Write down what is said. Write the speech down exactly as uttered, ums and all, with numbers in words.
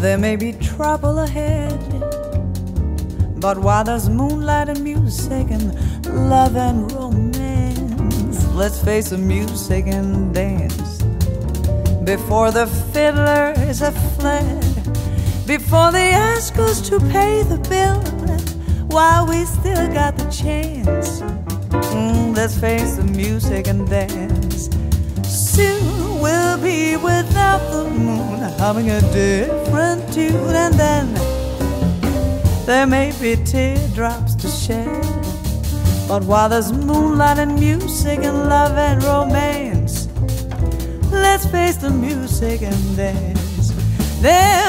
There may be trouble ahead, but while there's moonlight and music and love and romance, let's face the music and dance. Before the fiddler is a fled, before the ask us to pay the bill, while we still got the chance, mm, let's face the music and dance. Soon we'll be without the moon, humming a different tune, and then there may be teardrops to shed, but while there's moonlight and music and love and romance, let's face the music and dance. There